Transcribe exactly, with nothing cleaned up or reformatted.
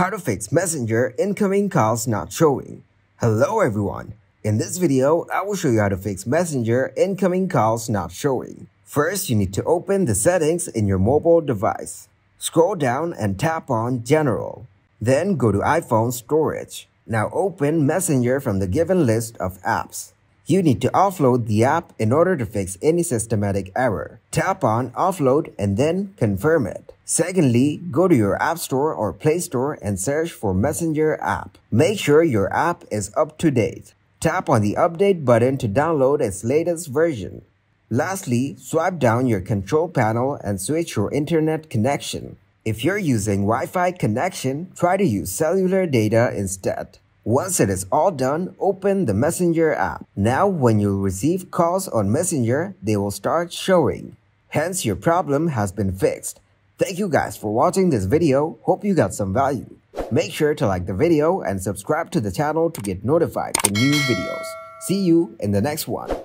How to fix Messenger incoming calls not showing. Hello everyone. In this video, I will show you how to fix Messenger incoming calls not showing. First, you need to open the settings in your mobile device. Scroll down and tap on General. Then go to iPhone Storage. Now open Messenger from the given list of apps. You need to offload the app in order to fix any systematic error. Tap on Offload and then confirm it. Secondly, go to your App Store or Play Store and search for Messenger app. Make sure your app is up to date. Tap on the Update button to download its latest version. Lastly, swipe down your control panel and switch your internet connection. If you're using Wi-Fi connection, try to use cellular data instead. Once it is all done, open the Messenger app. Now, when you receive calls on Messenger, they will start showing. Hence, your problem has been fixed. Thank you guys for watching this video. Hope you got some value. Make sure to like the video and subscribe to the channel to get notified for new videos. See you in the next one.